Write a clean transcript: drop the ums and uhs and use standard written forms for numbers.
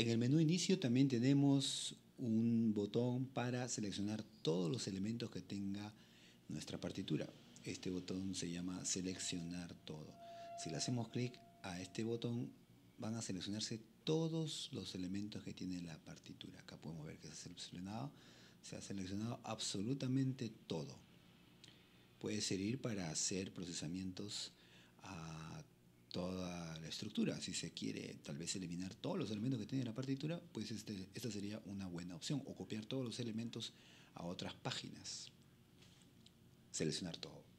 En el menú inicio también tenemos un botón para seleccionar todos los elementos que tenga nuestra partitura. Este botón se llama seleccionar todo. Si le hacemos clic a este botón, van a seleccionarse todos los elementos que tiene la partitura. Acá podemos ver que se ha seleccionado absolutamente todo. Puede servir para hacer procesamientos a toda la estructura. Si se quiere tal vez eliminar todos los elementos que tiene la partitura, pues esta sería una buena opción, o copiar todos los elementos a otras páginas. Seleccionar todo.